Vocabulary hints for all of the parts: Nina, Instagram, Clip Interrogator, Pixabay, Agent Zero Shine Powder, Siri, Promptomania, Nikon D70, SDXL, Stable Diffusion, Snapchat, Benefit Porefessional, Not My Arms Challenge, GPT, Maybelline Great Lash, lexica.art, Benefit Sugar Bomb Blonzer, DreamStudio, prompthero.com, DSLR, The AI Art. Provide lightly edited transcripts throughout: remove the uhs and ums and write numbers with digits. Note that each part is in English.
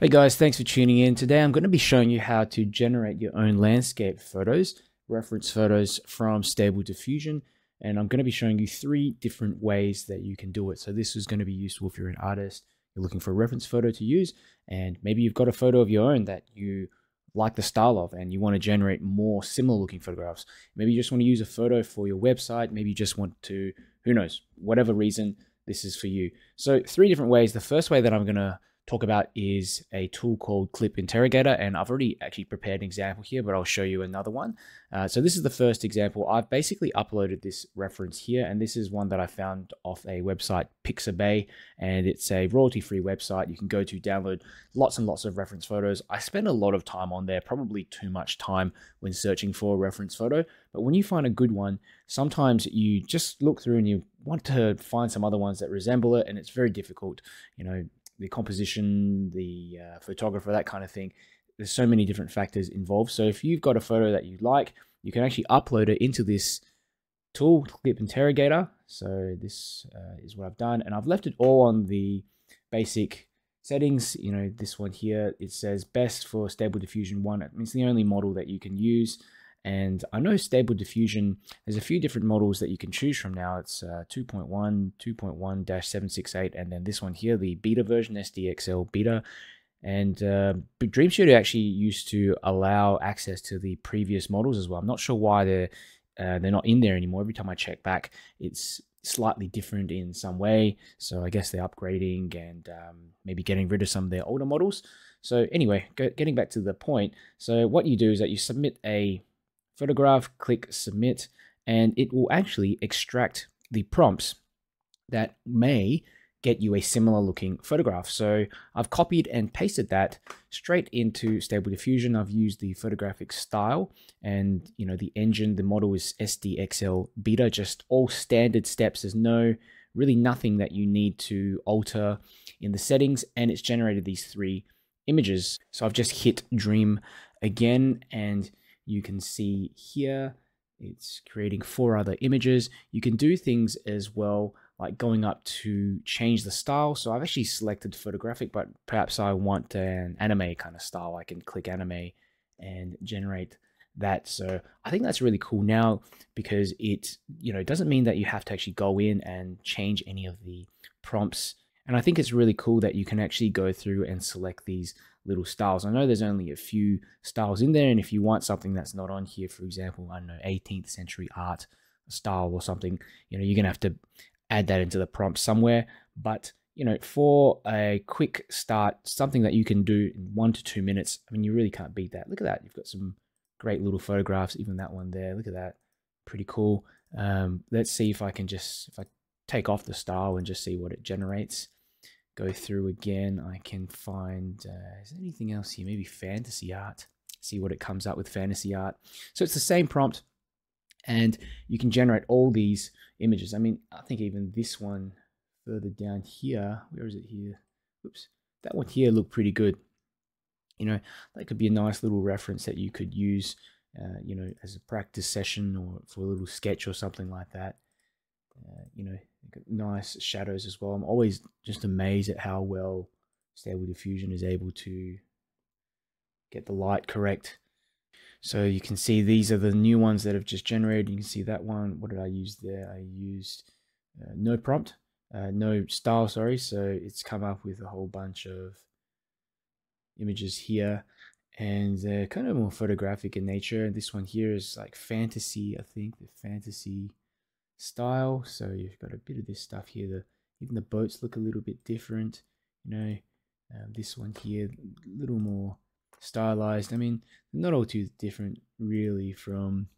Hey guys, thanks for tuning in. Today I'm going to be showing you how to generate your own landscape photos, reference photos from Stable Diffusion, and I'm going to be showing you three different ways that you can do it. So this is going to be useful if you're an artist, you're looking for a reference photo to use, and maybe you've got a photo of your own that you like the style of and you want to generate more similar looking photographs. Maybe you just want to use a photo for your website, maybe you just want to, who knows, whatever reason, this is for you. So three different ways. The first way that I'm going to talk about is a tool called Clip Interrogator, and I've already actually prepared an example here, but I'll show you another one. So this is the first example. I've basically uploaded this reference here, and this is one that I found off a website, Pixabay, and it's a royalty-free website. You can go to download lots and lots of reference photos. I spend a lot of time on there, probably too much time when searching for a reference photo, but when you find a good one, sometimes you just look through and you want to find some other ones that resemble it, and it's very difficult, you know, the composition, the photographer, that kind of thing. There's so many different factors involved. So if you've got a photo that you like, you can actually upload it into this tool, Clip Interrogator. So this is what I've done, and I've left it all on the basic settings. You know, this one here, it says best for Stable Diffusion 1. It means the only model that you can use. And I know Stable Diffusion, there's a few different models that you can choose from now. It's 2.1, 2.1-768, and then this one here, the beta version, SDXL beta. And DreamStudio actually used to allow access to the previous models as well. I'm not sure why they're not in there anymore. Every time I check back, it's slightly different in some way. So I guess they're upgrading and maybe getting rid of some of their older models. So anyway, getting back to the point. So what you do is that you submit a photograph, click submit, and it will actually extract the prompts that may get you a similar looking photograph. So I've copied and pasted that straight into Stable Diffusion. I've used the photographic style, and you know, the engine, the model is SDXL beta, just all standard steps. There's no really nothing that you need to alter in the settings, and it's generated these three images. So I've just hit Dream again, and you can see here, it's creating four other images. You can do things as well, like going up to change the style. So I've actually selected photographic, but perhaps I want an anime kind of style. I can click anime and generate that. So I think that's really cool now, because it, you know, doesn't mean that you have to actually go in and change any of the prompts. And I think it's really cool that you can actually go through and select these little styles. I know there's only a few styles in there, and if you want something that's not on here, for example, I don't know, 18th century art style or something, you know, you're gonna have to add that into the prompt somewhere. But you know, for a quick start, something that you can do in 1 to 2 minutes, I mean, you really can't beat that. Look at that, you've got some great little photographs, even that one there, look at that, pretty cool. Let's see if I can just, if I take off the style and just see what it generates. Go through again, I can find, is there anything else here? Maybe fantasy art, see what it comes up with, fantasy art. So it's the same prompt, and you can generate all these images. I mean, I think even this one further down here, where is it here? Oops, that one here looked pretty good. You know, that could be a nice little reference that you could use, you know, as a practice session or for a little sketch or something like that. You know, nice shadows as well. I'm always just amazed at how well Stable Diffusion is able to get the light correct. So you can see these are the new ones that have just generated. You can see that one. What did I use there? I used no prompt, no style, sorry. So it's come up with a whole bunch of images here, and they're kind of more photographic in nature. And this one here is like fantasy, I think, the fantasy style. So you've got a bit of this stuff here. Even the boats look a little bit different, you know. This one here, a little more stylized. I mean, not all too different really from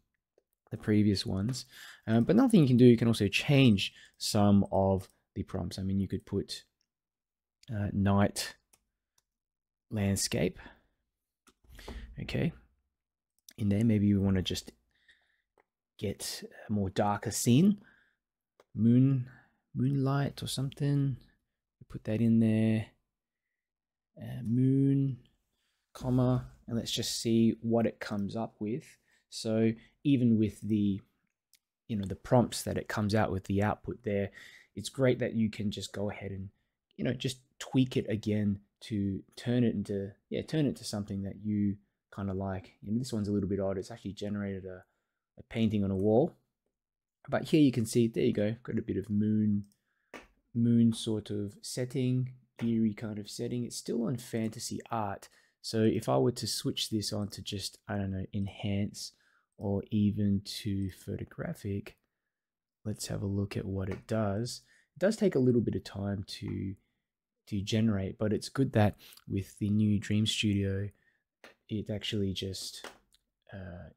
the previous ones, but another thing you can do, you can also change some of the prompts. I mean, you could put night landscape, okay, in there. Maybe you want to just get a more darker scene, moonlight or something. Put that in there, moon, comma, and let's just see what it comes up with. So even with the, you know, the prompts that it comes out with, the output there, it's great that you can just go ahead and, you know, just tweak it again to turn it into, something that you kind of like. And this one's a little bit odd. It's actually generated a painting on a wall. But here you can see, there you go, got a bit of moon sort of setting, eerie kind of setting. It's still on fantasy art. So if I were to switch this on to just, I don't know, enhance or even to photographic, let's have a look at what it does. It does take a little bit of time to generate, but it's good that with the new DreamStudio, it actually just,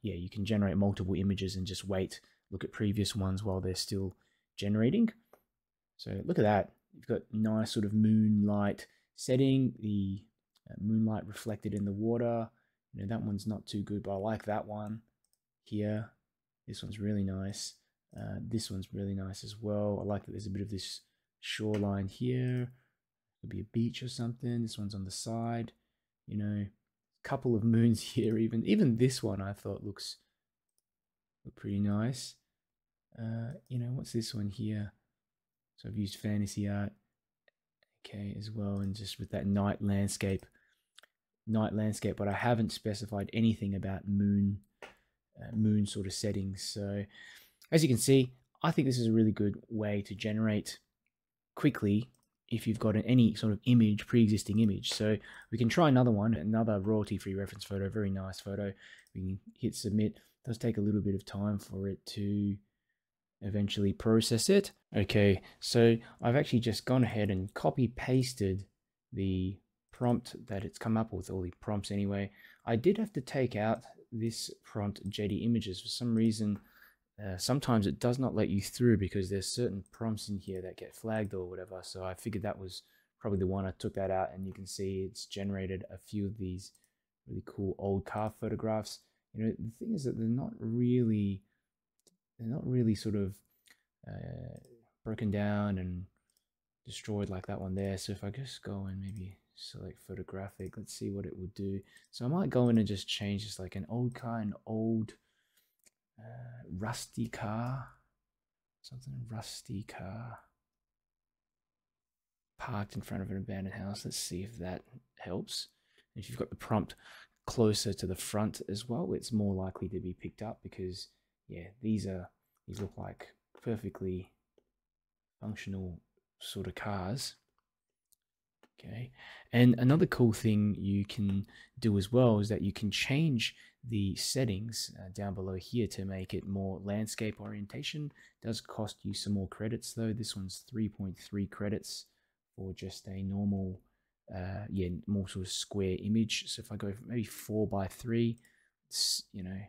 yeah, you can generate multiple images and just wait, look at previous ones while they're still generating. So look at that. You've got nice sort of moonlight setting, the moonlight reflected in the water. You know, that one's not too good, but I like that one here. This one's really nice. This one's really nice as well. I like that there's a bit of this shoreline here. Could be a beach or something. This one's on the side. You know, a couple of moons here. Even this one I thought looks pretty nice. You know, what's this one here? So I've used fantasy art, okay, as well, and just with that night landscape. But I haven't specified anything about moon sort of settings. So as you can see, I think this is a really good way to generate quickly if you've got any sort of image, pre-existing image. So we can try another one, another royalty-free reference photo, very nice photo. We can hit submit. It does take a little bit of time for it to eventually process it. Okay, so I've actually just gone ahead and copy pasted the prompt that it's come up with, all the prompts anyway. I did have to take out this prompt JD images for some reason. Sometimes it does not let you through because there's certain prompts in here that get flagged or whatever. So I figured that was probably the one. I took that out, and you can see it's generated a few of these really cool old car photographs. You know, the thing is that they're not really sort of broken down and destroyed like that one there. So if I just go and maybe select photographic, let's see what it would do. So I might go in and just change this, like an old car, an old rusty car, something rusty car parked in front of an abandoned house. Let's see if that helps. If you've got the prompt closer to the front as well, it's more likely to be picked up because, yeah, these look like perfectly functional sort of cars. Okay, and another cool thing you can do as well is that you can change the settings down below here to make it more landscape orientation. It does cost you some more credits though. This one's 3.3 credits for just a normal, yeah, more sort of square image. So if I go for maybe 4 by 3, it's, you know, a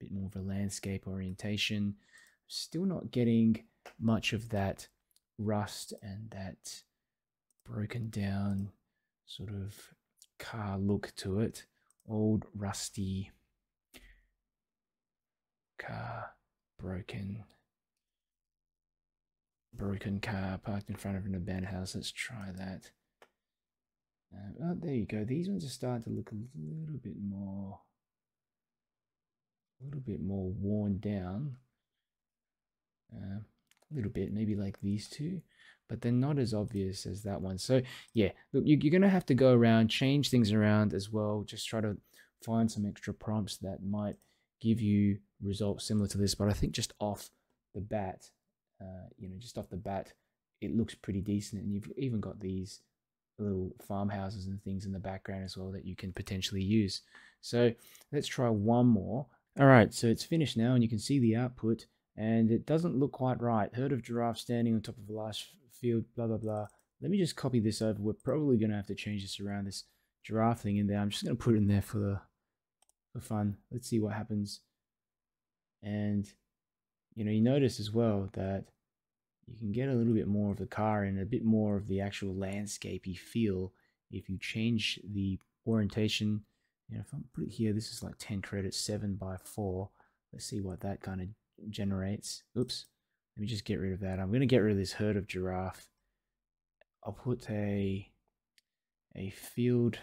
bit more of a landscape orientation. Still not getting much of that rust and that broken down sort of car look to it. Old rusty car, broken car parked in front of an abandoned house. Let's try that. Oh, there you go. These ones are starting to look a little bit more worn down. A little bit, maybe like these two, but they're not as obvious as that one. So yeah, look, you're going to have to go around, change things around as well. Just try to find some extra prompts that might give you results similar to this. But I think just off the bat, you know, just off the bat, it looks pretty decent. And you've even got these little farmhouses and things in the background as well that you can potentially use. So let's try one more. All right, so it's finished now, and you can see the output. And it doesn't look quite right. Herd of giraffes standing on top of a large field, blah, blah, blah. Let me just copy this over. We're probably going to have to change this around, this giraffe thing in there. I'm just going to put it in there for fun. Let's see what happens. And, you know, you notice as well that you can get a little bit more of the car and a bit more of the actual landscapey feel if you change the orientation. You know, if I put it here, this is like 10 credits, 7 by 4. Let's see what that kind of generates. Oops, let me just get rid of that. I'm going to get rid of this herd of giraffe. I'll put a field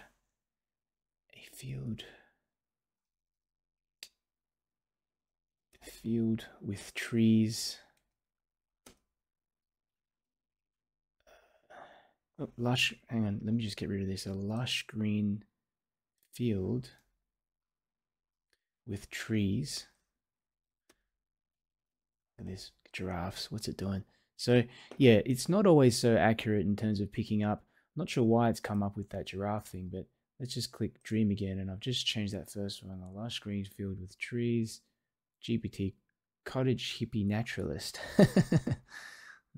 with trees. Oh, lush, hang on, let me just get rid of this. A lush green field with trees. And there's giraffes. What's it doing? So yeah, it's not always so accurate in terms of picking up. I'm not sure why it's come up with that giraffe thing, but let's just click Dream again, and I've just changed that first one. A lush green field with trees. GPT cottage hippie naturalist.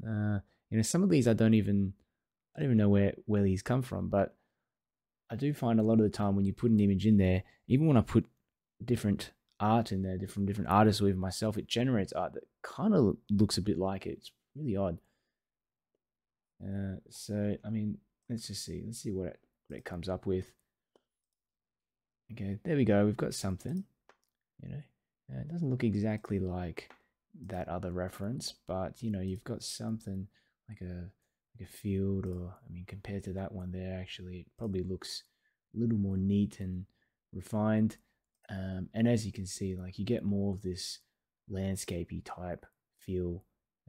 You know, some of these I don't even know where these come from, but I do find a lot of the time when you put an image in there, even when I put different art in there from different artists or even myself, it generates art that kind of looks a bit like it. It's really odd. So I mean, let's just see. Let's see what it comes up with. Okay, there we go. We've got something. You know, it doesn't look exactly like that other reference, but you know, you've got something like a field, or I mean, compared to that one there, actually, it probably looks a little more neat and refined. And as you can see, like, you get more of this landscapey type feel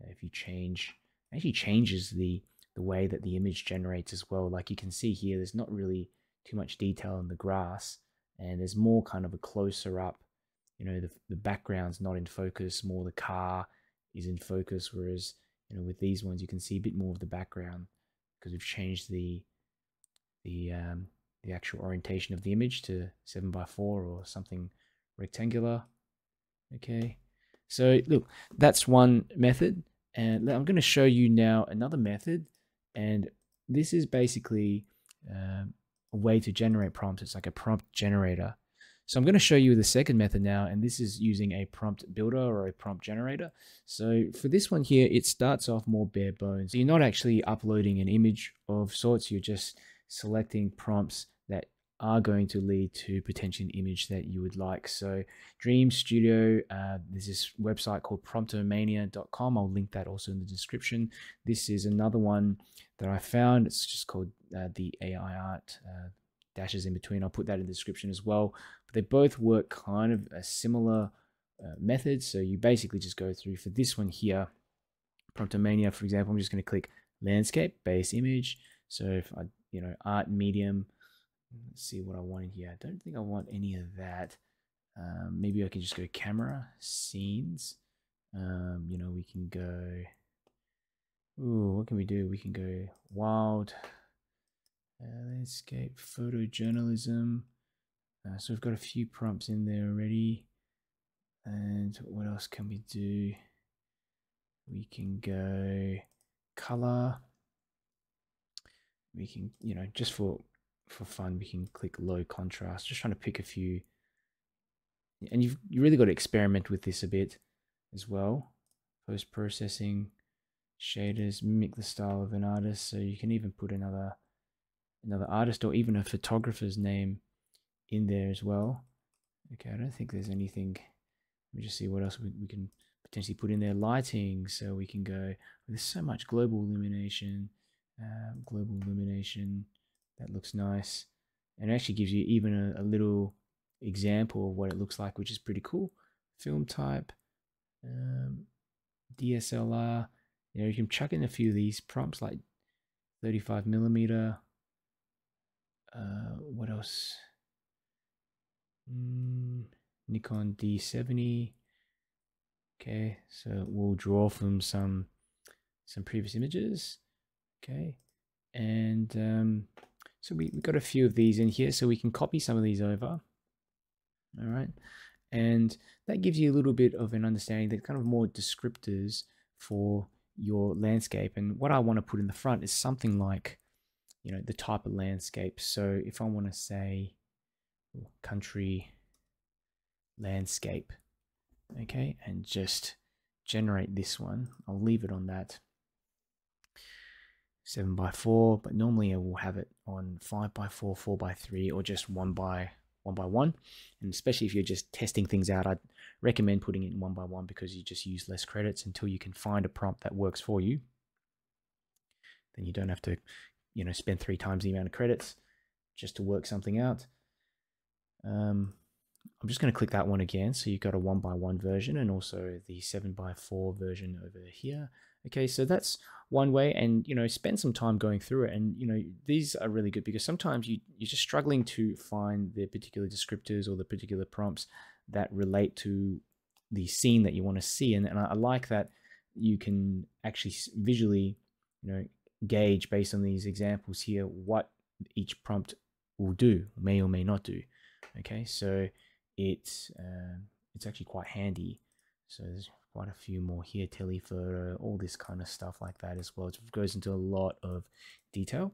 if you change. It actually changes the way that the image generates as well. Like you can see here, there's not really too much detail in the grass, and there's more kind of a closer up. You know, the background's not in focus, more the car is in focus, whereas, you know, with these ones you can see a bit more of the background because we've changed the actual orientation of the image to 7x4 or something rectangular. Okay, so look, that's one method, and I'm going to show you now another method, and this is basically a way to generate prompts. It's like a prompt generator. So I'm going to show you the second method now, and this is using a prompt builder or a prompt generator. So for this one here, it starts off more bare bones. So you're not actually uploading an image of sorts. You're just selecting prompts that are going to lead to potential image that you would like. So DreamStudio, there's this website called promptomania.com. I'll link that also in the description. This is another one that I found. It's just called the AI art dashes in between. I'll put that in the description as well. But they both work kind of a similar method. So you basically just go through. For this one here, Promptomania, for example, I'm just going to click landscape, base image. So if I, you know, art medium, let's see what I want in here. I don't think I want any of that. Maybe I can just go camera, scenes. You know, we can go, ooh, what can we do? We can go wild. Landscape, photojournalism. So we've got a few prompts in there already. And what else can we do? We can go color. We can, you know, just for fun, we can click low contrast. Just trying to pick a few. And you really got to experiment with this a bit as well. Post-processing, shaders, mimic the style of an artist. So you can even put another artist or even a photographer's name in there as well. Okay, I don't think there's anything. Let me just see what else we can potentially put in there. Lighting, so we can go, there's so much global illumination, that looks nice. And it actually gives you even a little example of what it looks like, which is pretty cool. Film type, DSLR, you know, you can chuck in a few of these prompts like 35mm, what else? Nikon D70. Okay, so we'll draw from some previous images. Okay, and so we got a few of these in here, so we can copy some of these over. All right, and that gives you a little bit of an understanding, that kind of more descriptors for your landscape. And what I want to put in the front is something like, you know, the type of landscape. So if I want to say country landscape, okay, and just generate this one. I'll leave it on that 7x4, but normally I will have it on 5x4, 4x3, or just 1x1. And especially if you're just testing things out, I'd recommend putting it in 1x1 because you just use less credits until you can find a prompt that works for you. Then you don't have to, you know, spend 3 times the amount of credits just to work something out. I'm just going to click that one again. So you've got a 1x1 version and also the 7x4 version over here. Okay, so that's one way, and you know, spend some time going through it. And you know, these are really good because sometimes you're just struggling to find the particular descriptors or the particular prompts that relate to the scene that you want to see. And I like that you can actually visually, you know, gauge based on these examples here what each prompt will do, may or may not do. Okay, so it's actually quite handy. So there's quite a few more here, telephoto, all this kind of stuff like that as well. It goes into a lot of detail.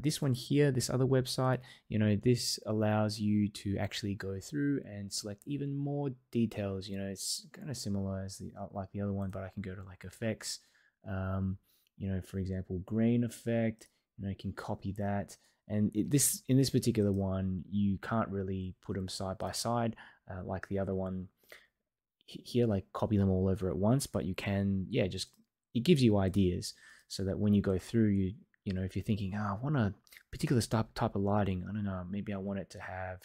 This one here, this other website, you know, this allows you to actually go through and select even more details. You know, it's kind of similar as like the other one, but I can go to like effects, you know, for example, grain effect, you know, you can copy that. And in this particular one, you can't really put them side by side like the other one here, like copy them all over at once, but you can, yeah, just, it gives you ideas so that when you go through, you know, if you're thinking, oh, I want a particular type of lighting, I don't know, maybe I want it to have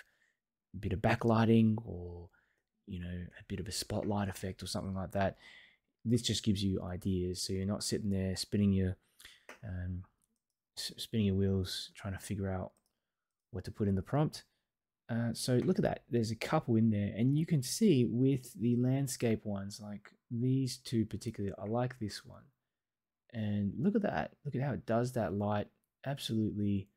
a bit of backlighting or, you know, a bit of a spotlight effect or something like that. This just gives you ideas, so you're not sitting there spinning your wheels trying to figure out what to put in the prompt. So look at that, there's a couple in there, and you can see with the landscape ones, like these two particularly, I like this one. And look at that, look at how it does that light, absolutely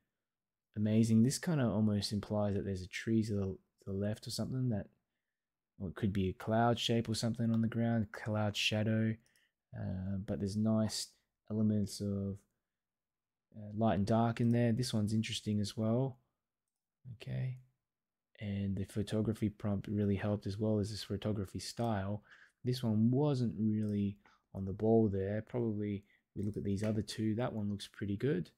amazing. This kind of almost implies that there's a tree to the left or something, that, or it could be a cloud shape or something on the ground, cloud shadow, but there's nice elements of light and dark in there. This one's interesting as well. Okay, and the photography prompt really helped as well as this photography style. This one wasn't really on the ball there. Probably we look at these other two, that one looks pretty good.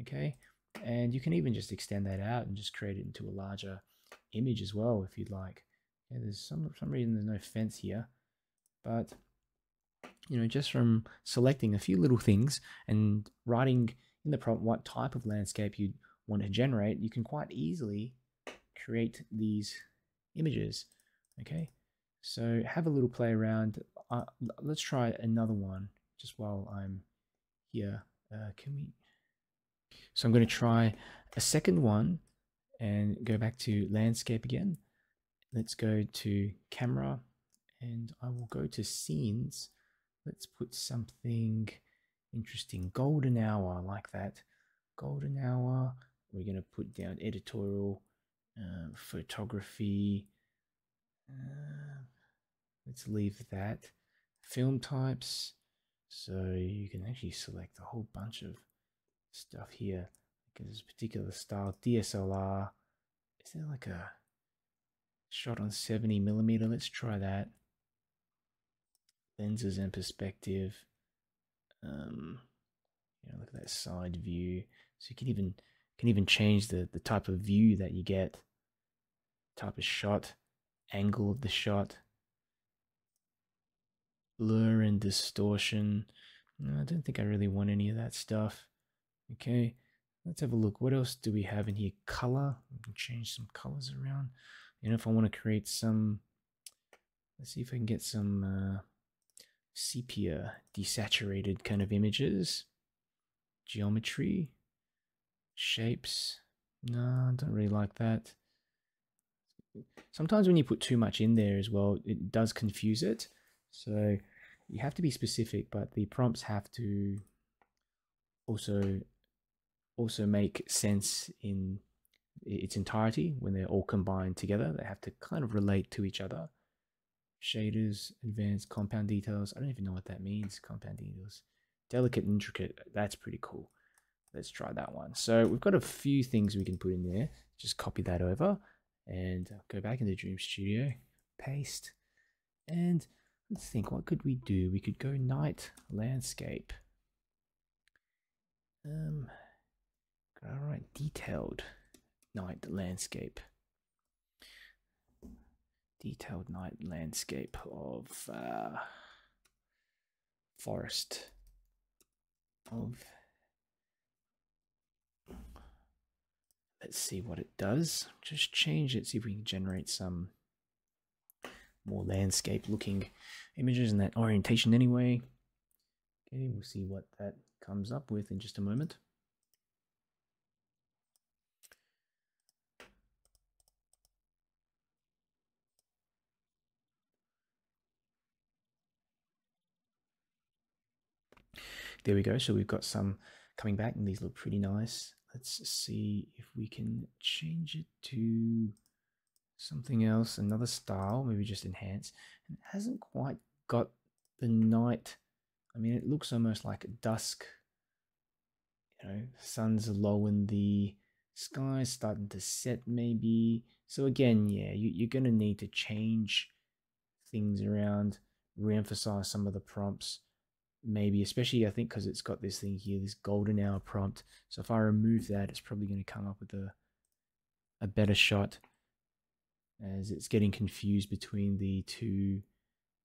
Okay, and you can even just extend that out and just create it into a larger image as well if you'd like. Yeah, there's some reason there's no fence here, but you know, just from selecting a few little things and writing in the prompt what type of landscape you'd want to generate, you can quite easily create these images. Okay, so have a little play around. Let's try another one just while I'm here. So I'm going to try a second one and go back to landscape again. Let's go to camera and I will go to scenes. Let's put something interesting, golden hour, like that. Golden hour, we're going to put down editorial, photography. Let's leave that. Film types, so you can actually select a whole bunch of stuff here because this particular style, DSLR. Is there like a shot on 70mm? Let's try that. Lenses and perspective. You know, look at that side view. So you can even change the type of view that you get, type of shot, angle of the shot, blur and distortion. No, I don't think I really want any of that stuff. Okay, let's have a look. What else do we have in here? Color. We can change some colors around. You know, if I want to create some, let's see if I can get some sepia, desaturated kind of images. Geometry, shapes. No, I don't really like that. Sometimes when you put too much in there as well, it does confuse it. So you have to be specific, but the prompts have to also make sense in its entirety. When they're all combined together, they have to kind of relate to each other. Shaders, advanced compound details. I don't even know what that means, compound details. Delicate, intricate, that's pretty cool. Let's try that one. So we've got a few things we can put in there. Just copy that over and go back into DreamStudio, paste, and let's think, what could we do? We could go night landscape. All right, detailed night landscape. Detailed night landscape of forest of, let's see what it does. Just change it, see if we can generate some more landscape looking images in that orientation anyway. Okay, we'll see what that comes up with in just a moment. There we go. So we've got some coming back and these look pretty nice. Let's see if we can change it to something else, another style, maybe just enhance. And it hasn't quite got the night. I mean, it looks almost like dusk, you know, sun's low in the sky, starting to set maybe. So again, yeah, you're going to need to change things around, reemphasize some of the prompts. Maybe, especially I think because it's got this thing here, this golden hour prompt. So if I remove that, it's probably going to come up with a better shot, as it's getting confused between the two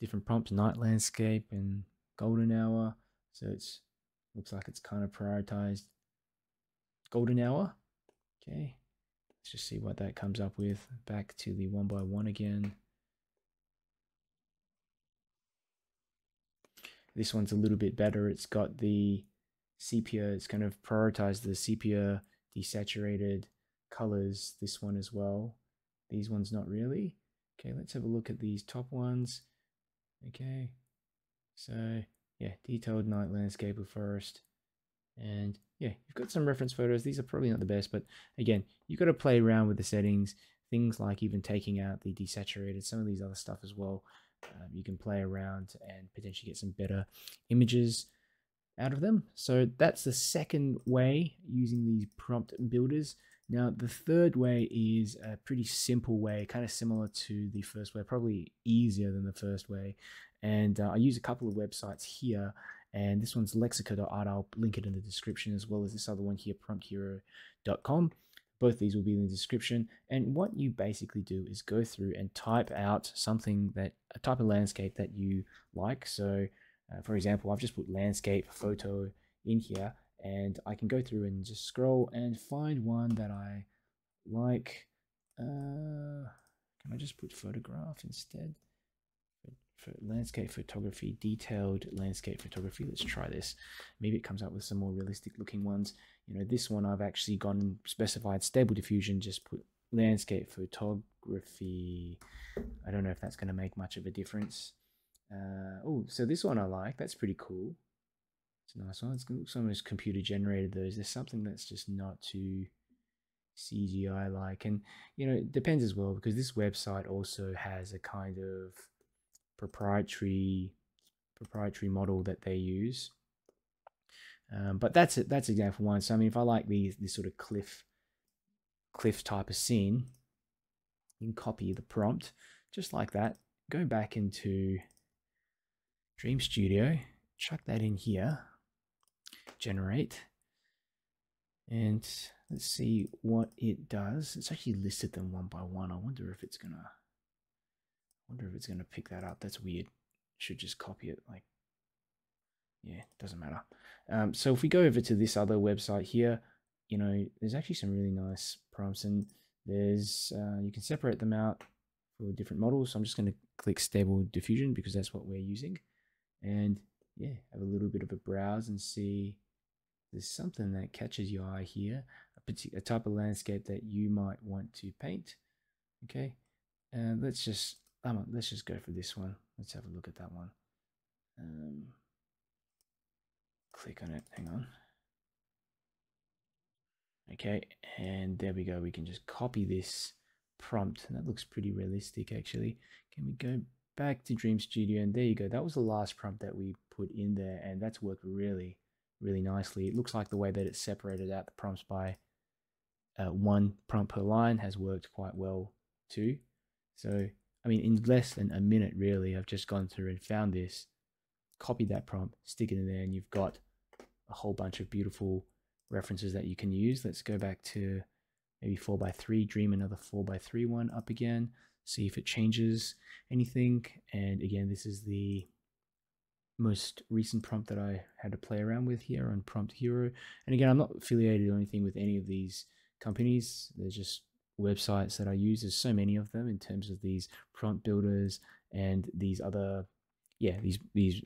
different prompts, night landscape and golden hour. So it's looks like it's kind of prioritized golden hour. Okay, let's just see what that comes up with. Back to the 1x1 again. This one's a little bit better. It's got the sepia. It's kind of prioritized the sepia desaturated colors. This one as well. These ones not really. Okay, let's have a look at these top ones. Okay, so yeah, detailed night landscape of forest, and yeah, you've got some reference photos. These are probably not the best, but again, you've got to play around with the settings. Things like even taking out the desaturated, some of these other stuff as well. You can play around and potentially get some better images out of them. So that's the second way, using these prompt builders. Now the third way is a pretty simple way, kind of similar to the first way, probably easier than the first way. And I use a couple of websites here, and this one's lexica.art. I'll link it in the description, as well as this other one here, prompthero.com. Both these will be in the description. And what you basically do is go through and type out something, that a type of landscape that you like. So for example, I've just put landscape photo in here, and I can go through and just scroll and find one that I like. Can I just put photograph instead? For landscape photography, detailed landscape photography. Let's try this. Maybe it comes up with some more realistic looking ones. You know, this one I've actually gone and specified Stable Diffusion, just put landscape photography. I don't know if that's going to make much of a difference. Oh, so this one I like. That's pretty cool. It's a nice one. It's almost computer generated, those. There's something that's just not too CGI like. And, you know, it depends as well, because this website also has a kind of proprietary model that they use. But that's it. That's example one. So I mean, if I like this sort of cliff type of scene, you can copy the prompt just like that. Go back into DreamStudio, chuck that in here, generate, and let's see what it does. It's actually listed them 1x1. I wonder if it's gonna. Pick that up. That's weird. Should just copy it. Like, yeah, doesn't matter. So if we go over to this other website here, you know, there's actually some really nice prompts, and there's you can separate them out for different models. So I'm just going to click Stable Diffusion because that's what we're using, and yeah, have a little bit of a browse and see if there's something that catches your eye here, a type of landscape that you might want to paint. Okay, and let's just go for this one. Let's have a look at that one. Click on it. Hang on. Okay, and there we go. We can just copy this prompt, and that looks pretty realistic, actually. Can we go back to DreamStudio? And there you go. That was the last prompt that we put in there, and that's worked really, really nicely. It looks like the way that it separated out the prompts by one prompt per line has worked quite well too. So, I mean, in less than a minute, really, I've just gone through and found this, copied that prompt, stick it in there, and you've got a whole bunch of beautiful references that you can use. Let's go back to maybe 4x3, dream another 4x3 one up again, see if it changes anything. And again, this is the most recent prompt that I had to play around with here on Prompt Hero. And again, I'm not affiliated or anything with any of these companies. They're just websites that I use. There's so many of them in terms of these prompt builders and these other, yeah, these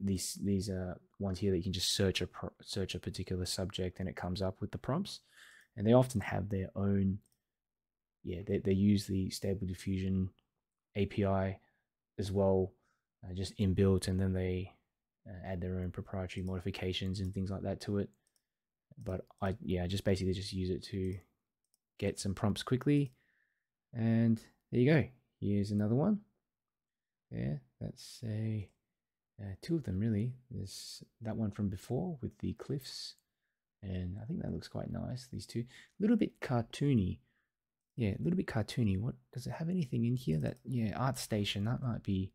these ones here that you can just search a particular subject and it comes up with the prompts. And they often have their own, they use the Stable Diffusion API as well, just inbuilt, and then they add their own proprietary modifications and things like that to it. But I just basically just use it to get some prompts quickly. And there you go. Here's another one. Yeah, that's a two of them really. There's that one from before with the cliffs, and I think that looks quite nice. These two, a little bit cartoony. Yeah, a little bit cartoony. What does it have anything in here that? Yeah, ArtStation. That might be,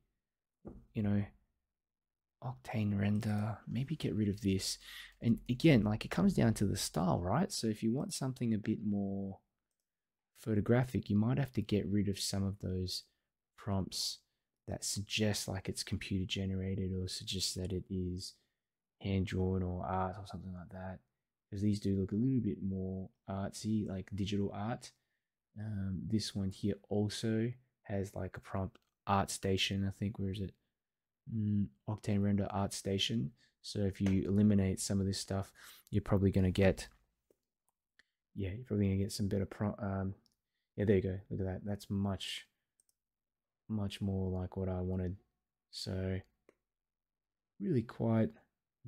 Octane Render. Maybe get rid of this. And again, like it comes down to the style, right? So if you want something a bit more photographic, you might have to get rid of some of those prompts that suggest like it's computer generated or suggests that it is hand drawn or art or something like that, because these do look a little bit more artsy, like digital art. This one here also has like a prompt, ArtStation, I think. Where is it? Octane Render, ArtStation. So if you eliminate some of this stuff, you're probably going to get, you're probably going to get some better prompt. Yeah, there you go. Look at that. That's much more like what I wanted. So really quite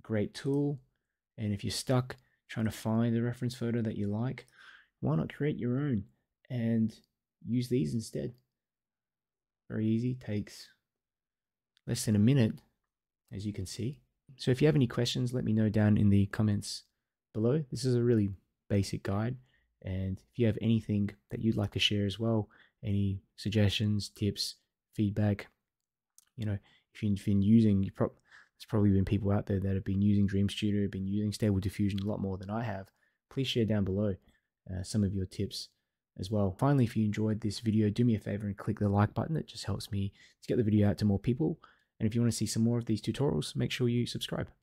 great tool. And if you're stuck trying to find the reference photo that you like, why not create your own and use these instead? Very easy, takes less than a minute, as you can see. So if you have any questions, let me know down in the comments below. This is a really basic guide, and if you have anything that you'd like to share as well, any suggestions, tips, feedback, if you've been using, there's probably been people out there that have been using DreamStudio, been using Stable Diffusion a lot more than I have. Please share down below some of your tips as well. Finally, if you enjoyed this video, do me a favor and click the like button. It just helps me to get the video out to more people. And if you want to see some more of these tutorials, make sure you subscribe.